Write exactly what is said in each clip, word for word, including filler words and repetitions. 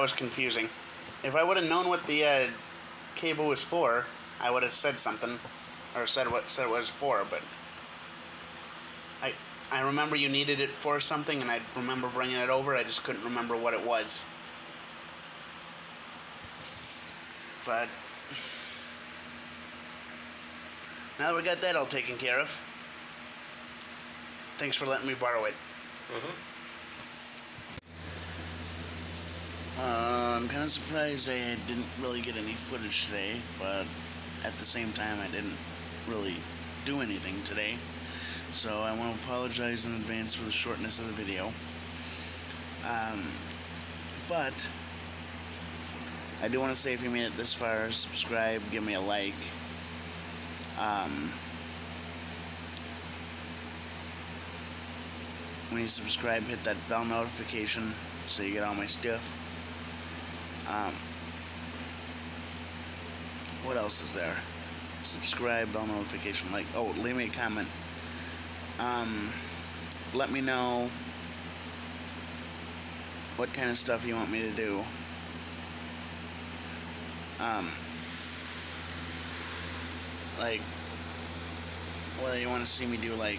that was confusing. If I would have known what the uh, cable was for, I would have said something, or said what said it was for, but I I remember you needed it for something, and I remember bringing it over. I just couldn't remember what it was. But now that we got that all taken care of, thanks for letting me borrow it. Mm-hmm. uh, I'm kind of surprised I didn't really get any footage today, but at the same time I didn't really do anything today, so I want to apologize in advance for the shortness of the video. Um, but I do want to say, if you made it this far, subscribe, give me a like. Um, when you subscribe, hit that bell notification so you get all my stuff. Um, what else is there? Subscribe, bell notification, like. Oh, leave me a comment. Um, let me know what kind of stuff you want me to do. Um, like, whether you want to see me do, like,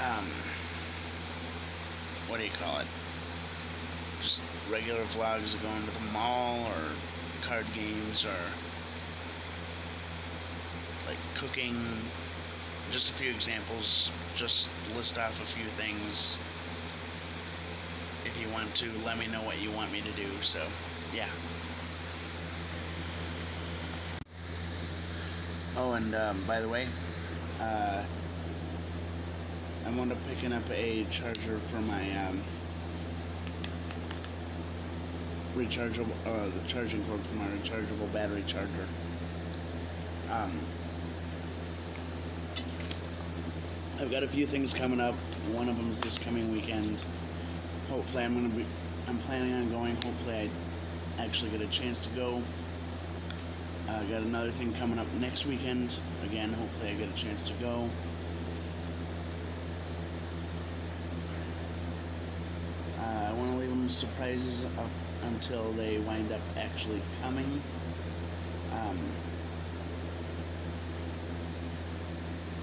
um, what do you call it, just regular vlogs of going to the mall, or card games, or, like, cooking, just a few examples, just list off a few things. If you want to, let me know what you want me to do, so, yeah. Oh, and um, by the way, uh, I wound up picking up a charger for my um, rechargeable, uh, the charging cord for my rechargeable battery charger. Um, I've got a few things coming up. One of them is this coming weekend. Hopefully, I'm gonna be. I'm planning on going. Hopefully, I actually get a chance to go. I uh, got another thing coming up next weekend. Again, hopefully I get a chance to go. Uh, I want to leave them surprises up until they wind up actually coming. Um,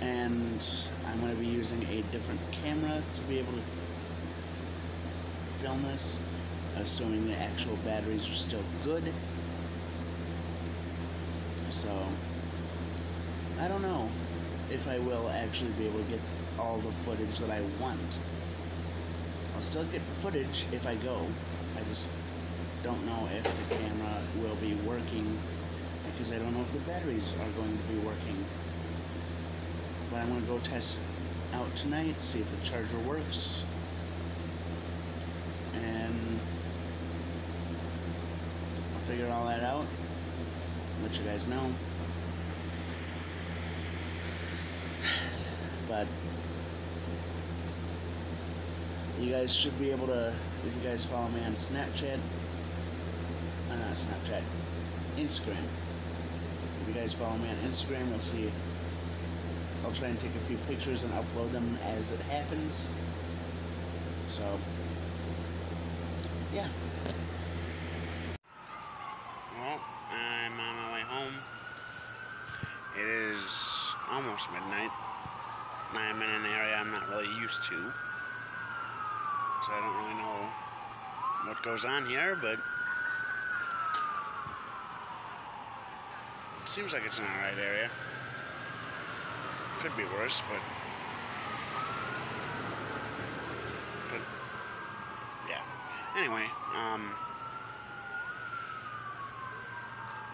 and I'm going to be using a different camera to be able to film this, assuming the actual batteries are still good. So, I don't know if I will actually be able to get all the footage that I want. I'll still get footage if I go. I just don't know if the camera will be working, because I don't know if the batteries are going to be working. But I'm going to go test out tonight, see if the charger works. And I'll figure all that out. Let you guys know. But you guys should be able to, if you guys follow me on Snapchat, uh, not Snapchat, Instagram. If you guys follow me on Instagram, you'll see, I'll try and take a few pictures and upload them as it happens. So, yeah. It is almost midnight. I'm in an area I'm not really used to, so I don't really know what goes on here, but it seems like it's an alright area. Could be worse, but but yeah. Anyway, um,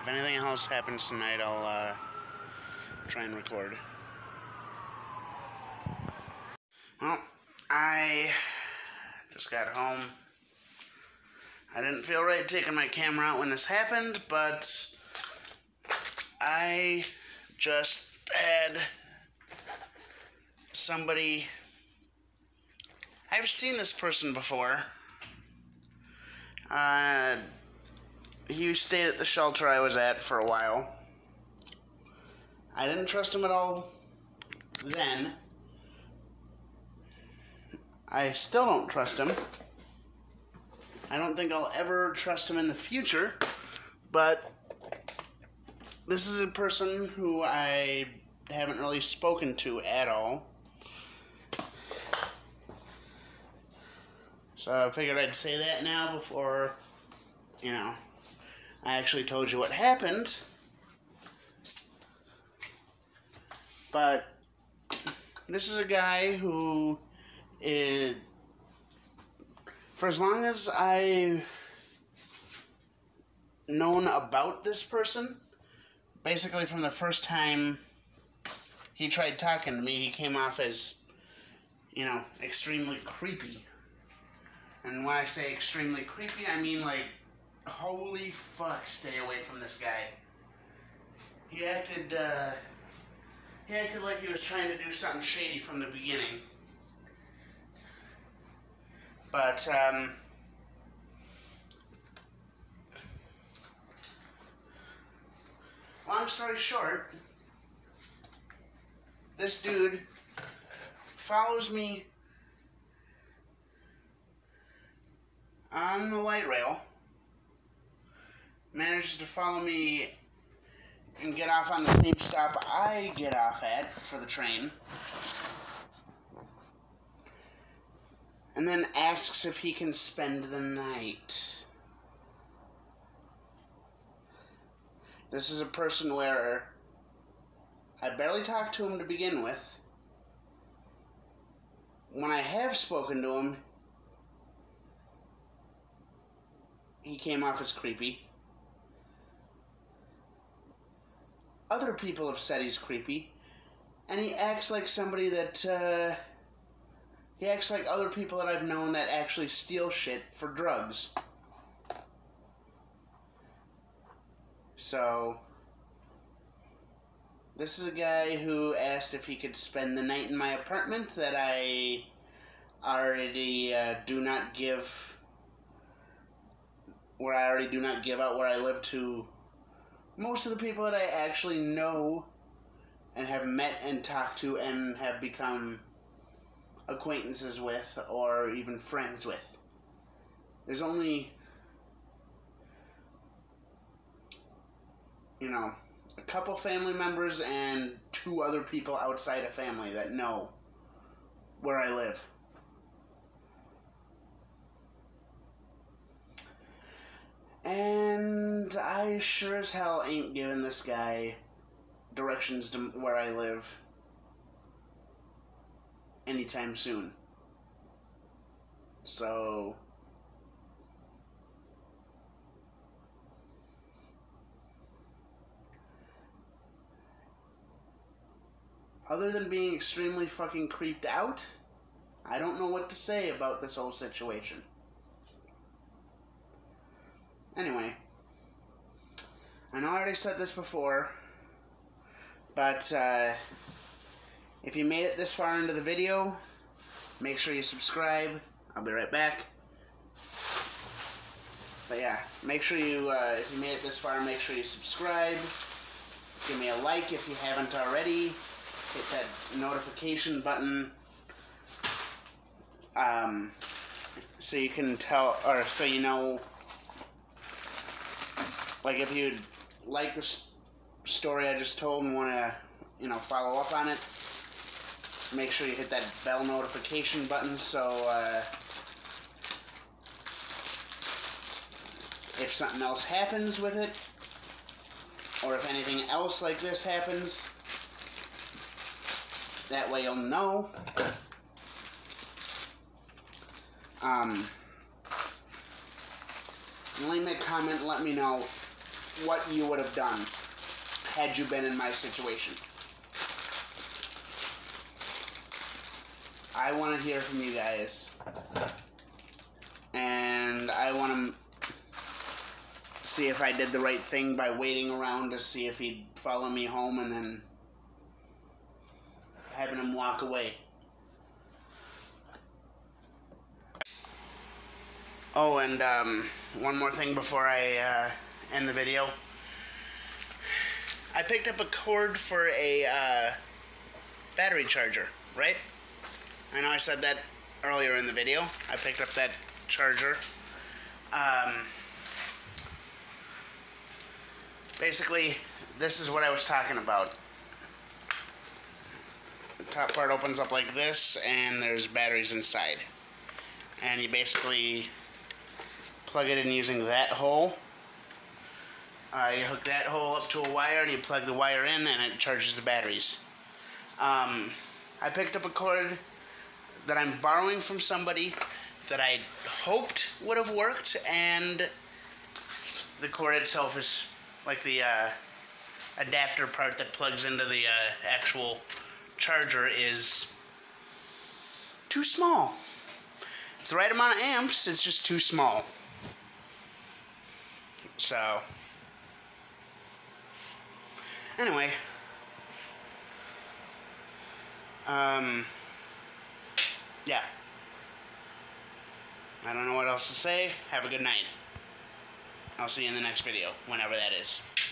if anything else happens tonight, I'll uh, try and record. Well, I just got home. I didn't feel right taking my camera out when this happened, but I just had somebody. I've seen this person before. Uh, he stayed at the shelter I was at for a while. I didn't trust him at all then. I still don't trust him. I don't think I'll ever trust him in the future, but this is a person who I haven't really spoken to at all. So I figured I'd say that now before, you know, I actually told you what happened. But this is a guy who, is, for as long as I've known about this person, basically from the first time he tried talking to me, he came off as, you know, extremely creepy. And when I say extremely creepy, I mean like, holy fuck, stay away from this guy. He acted, uh... He acted like he was trying to do something shady from the beginning. But, um... long story short, this dude follows me on the light rail, manages to follow me and get off on the same stop I get off at for the train, and then asks if he can spend the night. This is a person where I barely talked to him to begin with. When I have spoken to him, he came off as creepy. Other people have said he's creepy, and he acts like somebody that, uh, he acts like other people that I've known that actually steal shit for drugs. So, this is a guy who asked if he could spend the night in my apartment that I already, uh, do not give, where I already do not give out where I live to most of the people that I actually know and have met and talked to and have become acquaintances with or even friends with. There's only, you know, a couple family members and two other people outside of family that know where I live. And I sure as hell ain't giving this guy directions to where I live anytime soon. So, other than being extremely fucking creeped out, I don't know what to say about this whole situation. Anyway, I know I already said this before, but uh, if you made it this far into the video, make sure you subscribe. I'll be right back. But yeah, make sure you, uh, if you made it this far, make sure you subscribe. Give me a like if you haven't already. Hit that notification button. Um, so you can tell, or so you know. Like, if you like this story I just told and want to, you know, follow up on it, make sure you hit that bell notification button so, uh, if something else happens with it, or if anything else like this happens, that way you'll know. Um, leave me a comment and let me know what you would have done had you been in my situation. I want to hear from you guys. And I want to see if I did the right thing by waiting around to see if he'd follow me home and then having him walk away. Oh, and um, one more thing before I uh, end the video. I picked up a cord for a uh, battery charger, right? I know I said that earlier in the video. I picked up that charger um, basically, this is what I was talking about. The top part opens up like this, and there's batteries inside. And you basically plug it in using that hole. Uh, you hook that hole up to a wire, and you plug the wire in, and it charges the batteries. Um, I picked up a cord that I'm borrowing from somebody that I hoped would have worked, and the cord itself is like the uh, adapter part that plugs into the uh, actual charger is too small. It's the right amount of amps, it's just too small. So, anyway, um, yeah, I don't know what else to say. Have a good night. I'll see you in the next video, whenever that is.